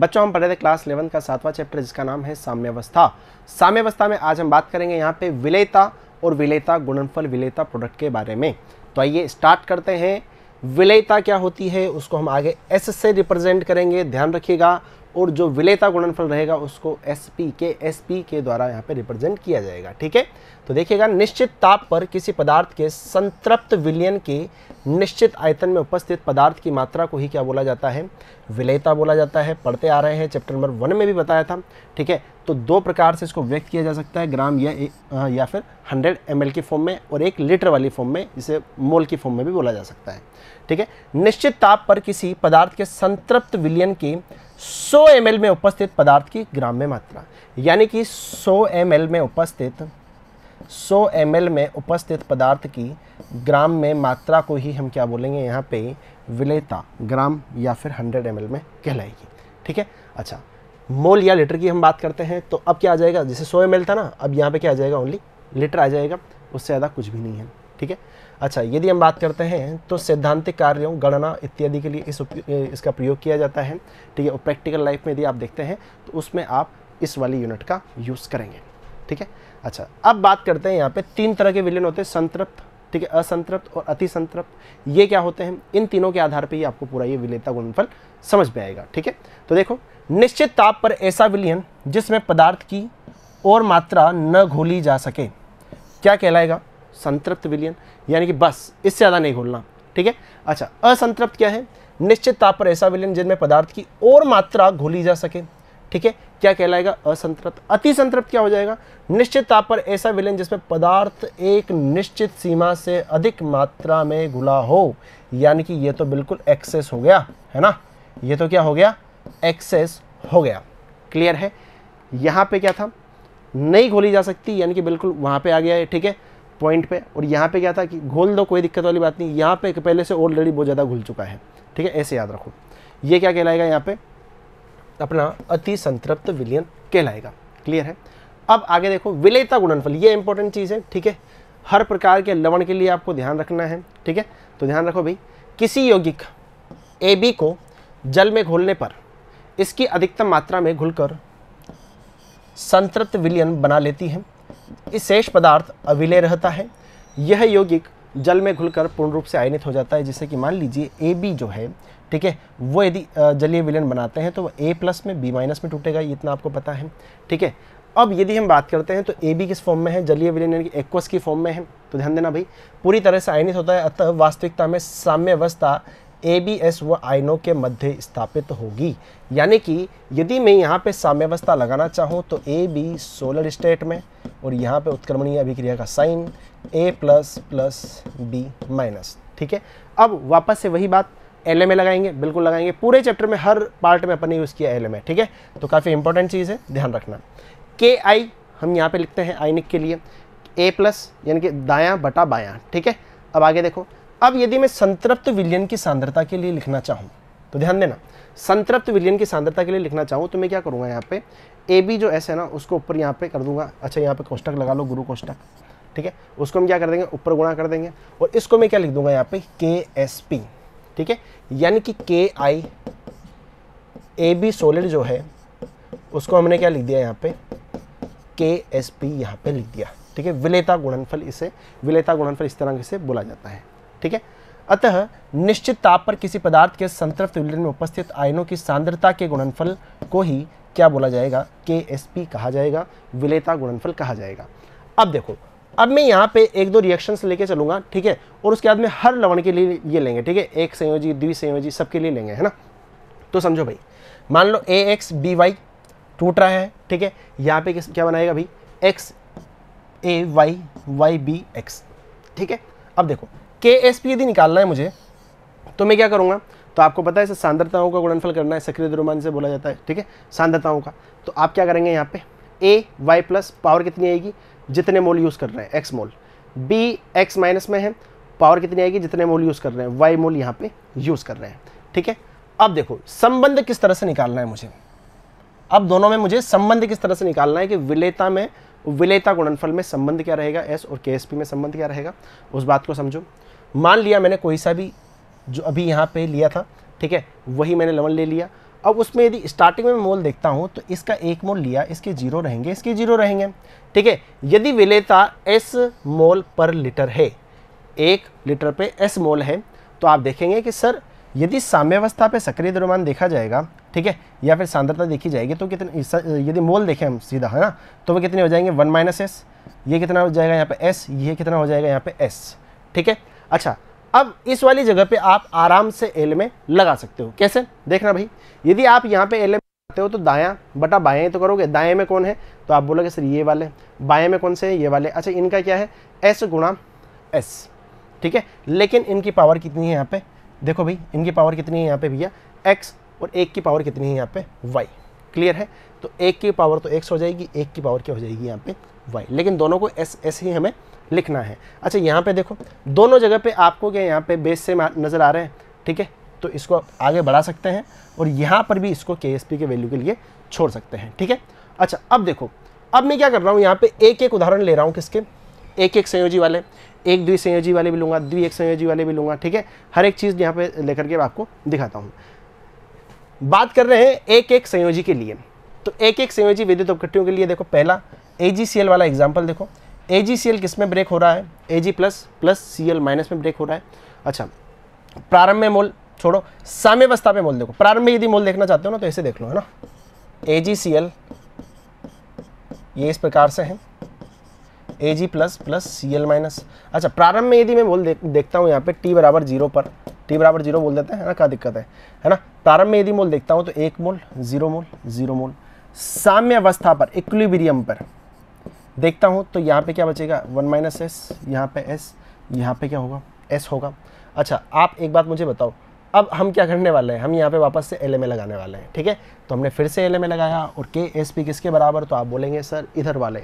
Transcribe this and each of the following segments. बच्चों हम पढ़ रहे थे क्लास 11 का 7वां चैप्टर जिसका नाम है साम्यावस्था। साम्यावस्था में आज हम बात करेंगे यहाँ पे विलेयता और विलेयता गुणनफल विलेयता प्रोडक्ट के बारे में। तो आइए स्टार्ट करते हैं। विलेयता क्या होती है उसको हम आगे एस से रिप्रेजेंट करेंगे, ध्यान रखिएगा, और जो विलेयता गुणनफल रहेगा उसको एस पी के द्वारा यहाँ पे रिप्रेजेंट किया जाएगा। ठीक है, तो देखिएगा, निश्चित ताप पर किसी पदार्थ के संतृप्त विलयन के निश्चित आयतन में उपस्थित पदार्थ की मात्रा को ही क्या बोला जाता है, विलेयता बोला जाता है। पढ़ते आ रहे हैं, चैप्टर नंबर 1 में भी बताया था। ठीक है, तो दो प्रकार से इसको व्यक्त किया जा सकता है, ग्राम या फिर 100 ml की फॉर्म में, और एक लीटर वाली फॉर्म में जिसे मोल की फॉर्म में भी बोला जा सकता है। ठीक है, निश्चित ताप पर किसी पदार्थ के संतृप्त विलयन के 100 ml में उपस्थित पदार्थ की ग्राम में मात्रा, यानी कि 100 ml में उपस्थित पदार्थ की ग्राम में मात्रा को ही हम क्या बोलेंगे यहाँ पे, विलेयता ग्राम या फिर 100 ml में कहलाएगी। ठीक है, अच्छा मोल या लीटर की हम बात करते हैं, तो अब क्या आ जाएगा, जैसे 100 ml था ना, अब यहाँ पे क्या आ जाएगा, ओनली लीटर आ जाएगा, उससे ज़्यादा कुछ भी नहीं है। ठीक है, अच्छा यदि हम बात करते हैं तो सैद्धांतिक कार्यों, गणना इत्यादि के लिए इसका प्रयोग किया जाता है। ठीक है, और प्रैक्टिकल लाइफ में यदि आप देखते हैं तो उसमें आप इस वाली यूनिट का यूज़ करेंगे। ठीक है, अच्छा अब बात करते हैं यहाँ पे, तीन तरह के विलयन होते हैं, संतृप्त, ठीक है, असंतृप्त और अति संतृप्त। ये क्या होते हैं, इन तीनों के आधार पर ही आपको पूरा ये विलेयता गुणनफल समझ में आएगा। ठीक है, तो देखो, निश्चित ताप पर ऐसा विलयन जिसमें पदार्थ की और मात्रा न घोली जा सके क्या कहलाएगा, संतृप्त विलयन, यानी कि बस इससे ज़्यादा नहीं घोलना। ठीक है, अच्छा असंतृप्त क्या है, निश्चित ताप पर ऐसा विलयन जिनमें पदार्थ की और मात्रा घोली जा सके, ठीक है, क्या कहलाएगा, असंतृप्त। अति संतृप्त क्या हो जाएगा, निश्चित ताप पर ऐसा विलयन जिसमें पदार्थ एक निश्चित सीमा से अधिक मात्रा में घुला हो, यानी कि ये तो बिल्कुल एक्सेस हो गया है ना, ये तो क्या हो गया, एक्सेस हो गया। क्लियर है, यहाँ पे क्या था, नहीं घोली जा सकती, यानी कि बिल्कुल वहाँ पे आ गया है। ठीक है, पॉइंट पे, और यहाँ पे क्या था कि घोल दो कोई दिक्कत वाली बात नहीं, यहाँ पे पहले से ऑलरेडी बहुत ज़्यादा घुल चुका है। ठीक है, ऐसे याद रखो, ये क्या कहलाएगा यहाँ पे, अपना अति संतृप्त विलयन कहलाएगा। क्लियर है, अब आगे देखो, विलेयता गुणनफल, ये इंपॉर्टेंट चीज़ है। ठीक है, हर प्रकार के लवण के लिए आपको ध्यान रखना है। ठीक है, तो ध्यान रखो भाई, किसी यौगिक AB को जल में घोलने पर इसकी अधिकतम मात्रा में घुलकर संतृप्त विलयन बना लेती है, इस शेष पदार्थ अविलेय रहता है, यह यौगिक जल में घुलकर पूर्ण रूप से आयनित हो जाता है। जैसे कि मान लीजिए AB जो है, ठीक है, वो यदि जलीय विलयन बनाते हैं तो वो A+ में B- में टूटेगा, इतना आपको पता है। ठीक है, अब यदि हम बात करते हैं तो AB किस फॉर्म में है, जलीय विलयन यानी कि एक्वस की फॉर्म में है, तो ध्यान देना भाई, पूरी तरह से आयनित होता है, अतः वास्तविकता में साम्यावस्था ABS व आयनों के मध्य स्थापित होगी। यानी कि यदि मैं यहाँ पे साम्यावस्था लगाना चाहूँ तो AB सोलर स्टेट में, और यहाँ पे उत्क्रमणीय अभिक्रिया का साइन A++B-। ठीक है, अब वापस से वही बात, LMA लगाएंगे, बिल्कुल लगाएंगे, पूरे चैप्टर में हर पार्ट में अपन यूज़ किया LMA। ठीक है, तो काफ़ी इंपॉर्टेंट चीज़ है, ध्यान रखना। KI हम यहाँ पे लिखते हैं आयनिक के लिए, A+ यानी कि दायां बटा बायां। ठीक है, अब आगे देखो, अब यदि मैं संतृप्त विलयन की सांद्रता के लिए लिखना चाहूँ तो ध्यान देना, संतृप्त विलयन की सांद्रता के लिए लिखना चाहूँ तो मैं क्या करूँगा, यहाँ पे AB जो ऐसे है ना, उसको ऊपर यहाँ पे कर दूंगा। अच्छा यहाँ पे कोष्टक लगा लो, गुरु कोष्टक। ठीक है, उसको हम क्या कर देंगे, ऊपर गुणा कर देंगे, और इसको मैं क्या लिख दूंगा यहाँ पे, KSP। ठीक है, यानी कि KI AB सोलिड जो है उसको हमने क्या लिख दिया यहाँ पे, KSP यहाँ पे लिख दिया। ठीक है, विलेयता गुणनफल इस तरह से बोला जाता है। ठीक है, अतः निश्चित ताप पर किसी पदार्थ के संतृप्त विलयन में उपस्थित आयनों की सांद्रता के गुणनफल को ही क्या बोला जाएगा, KSP कहा जाएगा, विलेयता गुणनफल कहा जाएगा। अब देखो, अब मैं यहाँ पे एक दो रिएक्शंस लेके चलूँगा। ठीक है, और उसके बाद में हर लवण के लिए ये लेंगे। ठीक है, एक संयोजी, द्विसंयोजी, सबके लिए लेंगे, है ना। तो समझो भाई, मान लो AX BY टूट रहा है। ठीक है, यहाँ पे क्या बनाएगा भाई, XAY YBX। ठीक है, अब देखो KSP यदि निकालना है मुझे तो मैं क्या करूँगा, तो आपको पता है इसे सांद्रताओं का गुणनफल करना है, सक्रिय द्रव्यमान से बोला जाता है। ठीक है, सांद्रताओं का, तो आप क्या करेंगे यहाँ पे, AY+ पावर कितनी आएगी, जितने मोल यूज़ कर रहे हैं, X मोल, B X- में है, पावर कितनी आएगी, जितने मोल यूज़ कर रहे हैं, Y मोल यहाँ पे यूज़ कर रहे हैं। ठीक है, अब देखो संबंध किस तरह से निकालना है मुझे, अब दोनों में मुझे संबंध किस तरह से निकालना है कि विलेयता गुणनफल में संबंध क्या रहेगा, S और KSP में संबंध क्या रहेगा, उस बात को समझो। मान लिया मैंने कोई सा भी जो अभी यहाँ पे लिया था, ठीक है, वही मैंने लवण ले लिया, अब उसमें यदि स्टार्टिंग में मोल देखता हूँ तो इसका एक मोल लिया, इसके जीरो रहेंगे, इसके जीरो रहेंगे, ठीक है। यदि विलेयता एस मोल पर लीटर है, 1 लीटर पे एस मोल है, तो आप देखेंगे कि सर यदि साम्यावस्था पे सक्रिय द्रव्यमान देखा जाएगा, ठीक है, या फिर सांद्रता देखी जाएगी तो कितने, यदि मोल देखें हम सीधा, है ना, तो वो कितने हो जाएंगे 1 - S, ये कितना हो जाएगा यहाँ पे S, ये कितना हो जाएगा यहाँ पे S, ठीक है। अच्छा, अब इस वाली जगह पे आप आराम से एल में लगा सकते हो। कैसे देखना भाई, यदि आप यहाँ पे एल में लगाते हो तो दायां बटा बायां तो करोगे, दाएँ में कौन है तो आप बोलोगे सर ये वाले, बाएँ में कौन से है ये वाले। अच्छा, इनका क्या है S गुणा S, ठीक है, लेकिन इनकी पावर कितनी है यहाँ पे देखो भाई, इनकी पावर कितनी है यहाँ पे भैया x, और 1 की पावर कितनी है यहाँ पे y, क्लियर है। तो 1 की पावर तो x हो जाएगी, 1 की पावर क्या हो जाएगी यहाँ पे y, लेकिन दोनों को s s ही हमें लिखना है। अच्छा, यहाँ पे देखो दोनों जगह पे आपको क्या यहाँ पे बेस से नज़र आ रहे हैं, ठीक है, तो इसको आगे बढ़ा सकते हैं और यहाँ पर भी इसको KSP के वैल्यू के लिए छोड़ सकते हैं, ठीक है। अच्छा, अब देखो, अब मैं क्या कर रहा हूँ यहाँ पे एक उदाहरण ले रहा हूँ, किसके, 1 संयोजी वाले, 1 द्वि संयोजी वाले भी लूँगा, 2 1 संयोजी वाले भी लूँगा, ठीक है। हर एक चीज़ यहाँ पे लेकर के आपको दिखाता हूँ। बात कर रहे हैं 1 संयोजी के लिए, तो 1 संयोजी विद्युत अपघट्टियों के लिए देखो पहला AgCl वाला एग्जाम्पल देखो, AgCl किस में ब्रेक हो रहा है, Ag++Cl- में ब्रेक हो रहा है। अच्छा, प्रारंभ में मोल छोड़ो, साम्यावस्था पे मोल देखो। प्रारंभ में यदि मोल देखना चाहते हो ना तो ऐसे देख लो, है ना, AgCl ये इस प्रकार से है, Ag++Cl-। अच्छा, प्रारंभ में यदि मैं बोल देखता हूँ यहाँ पे t बराबर 0 पर, t बराबर 0 बोल देते हैं, है ना, क्या दिक्कत है ना। प्रारंभ में यदि मोल देखता हूँ तो 1 मोल 0 मोल 0 मोल। साम्य अवस्था पर, इक्विलिब्रियम पर देखता हूँ तो यहाँ पे क्या बचेगा 1 - S, यहाँ पे S, यहाँ पे क्या होगा S होगा। अच्छा, आप एक बात मुझे बताओ, अब हम क्या करने वाले हैं, हम यहाँ पे वापस से एल एम ए लगाने वाले हैं, ठीक है। तो हमने फिर से एल एम ए लगाया और KSP किसके बराबर, तो आप बोलेंगे सर इधर वाले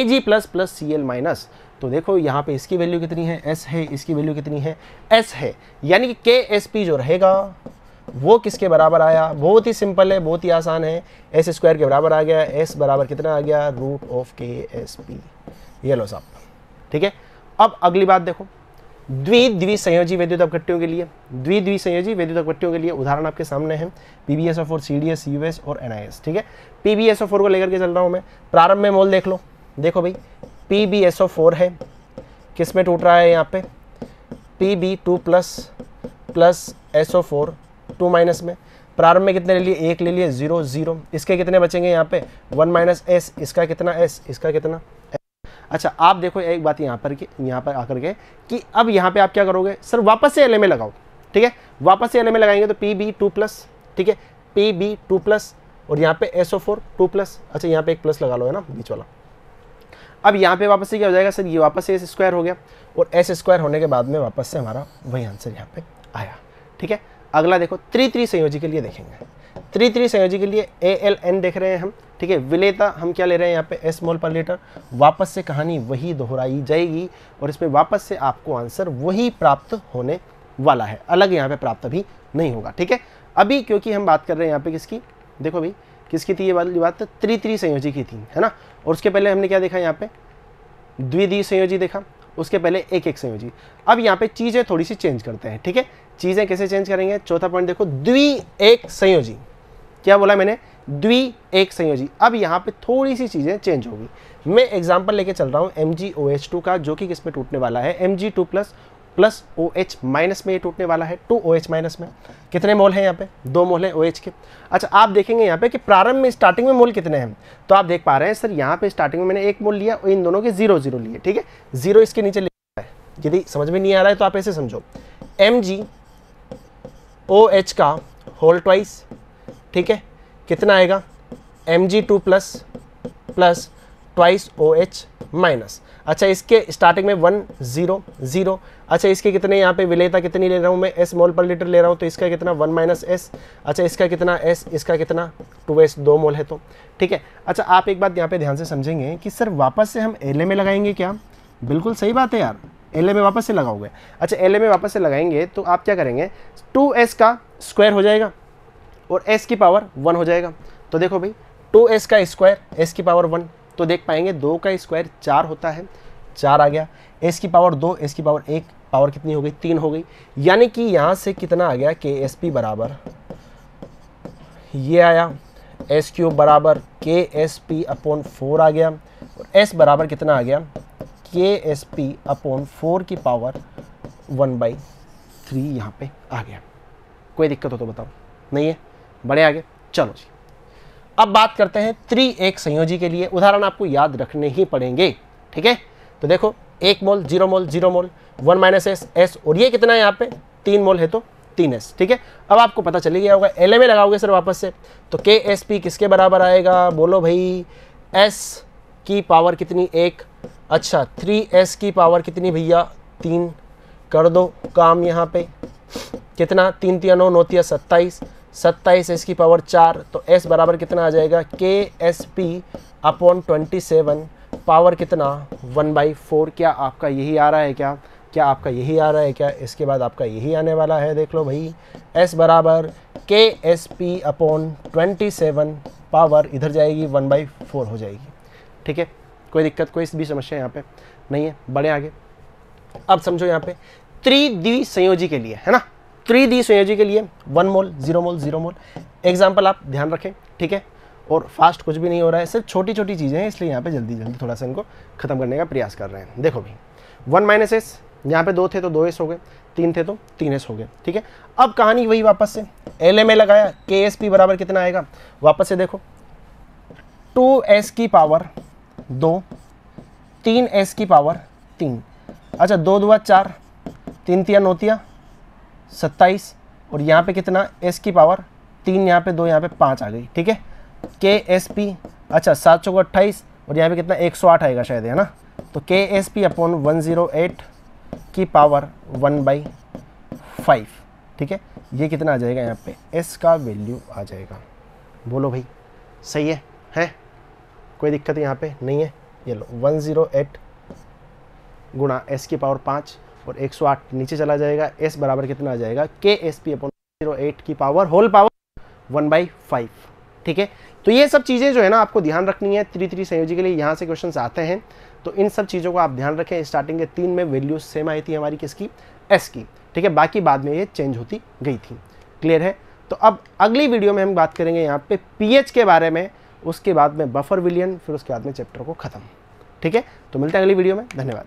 Ag++Cl-। तो देखो यहाँ पे इसकी वैल्यू कितनी है S है, इसकी वैल्यू कितनी है S है, यानी कि KSP जो रहेगा वो किसके बराबर आया, बहुत ही सिंपल है, बहुत ही आसान है, S² के बराबर आ गया। S बराबर कितना आ गया, √KSP, ये लो साहब, ठीक है। अब अगली बात देखो, द्वि संयोजी विद्युत अपघट्टियों के लिए, द्वि संयोजी विद्युत अपघट्टियों के लिए उदाहरण आपके सामने हैं PbSO4, CdS, Us और NiS, ठीक है। PbSO4 को लेकर के चल रहा हूँ मैं, प्रारंभ में मोल देख लो, देखो भाई PbSO4 है, किस में टूट रहा है यहाँ पे Pb2++SO4 2- में। प्रारंभ में कितने ले लिए, 1 ले लिए 0 0, इसके कितने बचेंगे यहाँ पे 1 - S, इसका कितना S, इसका कितना S। अच्छा, आप देखो एक बात यहाँ पर आकर के कि अब यहाँ पे आप क्या करोगे सर, वापस से एलएमए लगाओ, ठीक है। वापस से एलएमए लगाएंगे तो Pb2+, ठीक है, Pb2+ और यहाँ पे SO4 2+। अच्छा, यहाँ पे एक प्लस लगा लो, है ना, बीच वाला। अब यहाँ पे वापस से क्या हो जाएगा सर, ये वापस से S² हो गया और S² होने के बाद में वापस से हमारा वही आंसर यहाँ पे आया, ठीक है। अगला देखो, त्रि संयोजी के लिए देखेंगे। त्रि संयोजी के लिए AlN देख रहे हैं हम, ठीक है। विलेयता हम क्या ले रहे हैं यहाँ पे S मोल पर लीटर, वापस से कहानी वही दोहराई जाएगी और इसमें वापस से आपको आंसर वही प्राप्त होने वाला है, अलग यहाँ पे प्राप्त भी नहीं होगा, ठीक है। अभी क्योंकि हम बात कर रहे हैं यहाँ पे किसकी, देखो भाई किसकी थी ये वाली बात, त्रि संयोजी की थी, है ना। और उसके पहले हमने क्या देखा यहाँ पे, द्वि संयोजी देखा, उसके पहले 1 संयोजी। अब यहाँ पे चीज़ें थोड़ी सी चेंज करते हैं, ठीक है। चीज़ें कैसे चेंज करेंगे, चौथा पॉइंट देखो, द्वि 1 संयोजी, क्या बोला मैंने, द्वि 1 संयोजी। अब यहाँ पे थोड़ी सी चीज़ें चेंज होगी। मैं एग्जाम्पल लेके चल रहा हूँ MgOH2 का, जो कि किस में टूटने वाला है, Mg2++OH- में ये टूटने वाला है, 2OH- में। कितने मोल हैं यहाँ पे, 2 मोल हैं OH के। अच्छा, आप देखेंगे यहाँ पे कि प्रारंभ में, स्टार्टिंग में मोल कितने हैं, तो आप देख पा रहे हैं सर यहाँ पे स्टार्टिंग में मैंने 1 मोल लिया और इन दोनों के 0 0 लिए, ठीक है। 0 इसके नीचे लिखा है, यदि समझ में नहीं आ रहा है तो आप ऐसे समझो, MgOH का होल ट्वाइस, ठीक है, कितना आएगा Mg2++OH-। अच्छा, इसके स्टार्टिंग में 1 0 0। अच्छा, इसके कितने यहाँ पे, विलेयता कितनी ले रहा हूँ मैं, S मोल पर लीटर ले रहा हूँ, तो इसका कितना 1 - S। अच्छा, इसका कितना S, इसका कितना 2S, 2 मोल है तो, ठीक है। अच्छा, आप एक बात यहाँ पे ध्यान से समझेंगे कि सर वापस से हम एल में लगाएंगे क्या, बिल्कुल सही बात है यार, एल में वापस से लगाओगे। अच्छा, एल में वापस से लगाएंगे तो आप क्या करेंगे, 2S का स्क्वायर हो जाएगा और S की पावर 1 हो जाएगा। तो देखो भाई, 2S का स्क्वायर, S की पावर 1, तो देख पाएंगे 2 का स्क्वायर 4 होता है, 4 आ गया। S की पावर 2, S की पावर 1, पावर कितनी हो गई, 3 हो गई। यानी कि यहाँ से कितना आ गया KSP बराबर, ये आया एस क्यूब बराबर के एस पी अपॉन 4 आ गया और एस बराबर कितना आ गया के एस पी अपॉन 4 की पावर 1/3 यहाँ पे आ गया। कोई दिक्कत हो तो बताओ, नहीं है, बड़े आगे। चलो जी, अब बात करते हैं 3 एक संयोजी के लिए। उदाहरण आपको याद रखने ही पड़ेंगे, ठीक है। तो देखो 1 मोल 0 मोल 0 मोल 1 - S एस, और ये कितना है यहाँ पे 3 मोल है तो 3S, ठीक है। अब आपको पता चल गया होगा, LMA लगाओगे सर वापस से तो KSP किसके बराबर आएगा, बोलो भाई, S की पावर कितनी 1, अच्छा 3S की पावर कितनी भैया 3, कर दो काम यहाँ पे, कितना 3 - 9 - 27, 27S की पावर 4, तो S बराबर कितना आ जाएगा KSP अपॉन 27 पावर कितना 1/4। क्या आपका यही आ रहा है, क्या आपका यही आ रहा है, क्या इसके बाद आपका यही आने वाला है, देख लो भाई। S बराबर KSP अपॉन 27 पावर इधर जाएगी 1/4 हो जाएगी, ठीक है। कोई दिक्कत, कोई भी समस्या यहाँ पे नहीं है, बढ़े आगे। अब समझो यहाँ पे त्रिद्वि संयोजी के लिए, है ना, त्रिद्वि संयोजी के लिए 1 मोल 0 मोल 0 मोल, एग्जाम्पल आप ध्यान रखें, ठीक है। और फास्ट कुछ भी नहीं हो रहा है, सिर्फ छोटी छोटी चीज़ें हैं, इसलिए यहाँ पे जल्दी जल्दी थोड़ा सा इनको खत्म करने का प्रयास कर रहे हैं। देखो भाई 1 - S, यहाँ पे 2 थे तो 2S हो गए, 3 थे तो 3S हो गए, ठीक है। अब कहानी वही वापस से, LMA लगाया, KSP बराबर कितना आएगा वापस से देखो 2S की पावर 2, 3S की पावर 3, अच्छा 2 - 4, 3 - 9 - 27, और यहाँ पे कितना S की पावर 3, यहाँ पे 2, यहाँ पे 5 आ गई, ठीक है। KSP अच्छा 728, और यहाँ पे कितना 108 आएगा शायद, है ना, तो KSP अपॉन 108 की पावर 1/5, ठीक है। ये कितना आ जाएगा यहाँ पे S का वैल्यू आ जाएगा, बोलो भाई सही है, हैं, कोई दिक्कत यहाँ पे नहीं है। ये लो 108 गुणा S की पावर 5 और 108 नीचे चला जाएगा, S बराबर कितना आ जाएगा KSP अपॉन 108 की पावर होल पावर 1/5, ठीक है। तो ये सब चीज़ें जो है ना आपको ध्यान रखनी है त्रित्रि संयोजी के लिए, यहाँ से क्वेश्चंस आते हैं, तो इन सब चीज़ों को आप ध्यान रखें। स्टार्टिंग के 3 में वैल्यूज सेम आई थी हमारी किसकी, S की, ठीक है, बाकी बाद में ये चेंज होती गई थी, क्लियर है। तो अब अगली वीडियो में हम बात करेंगे यहाँ पे pH के बारे में, उसके बाद में बफर विलियन, फिर उसके बाद में चैप्टर को खत्म, ठीक है। तो मिलते हैं अगली वीडियो में, धन्यवाद।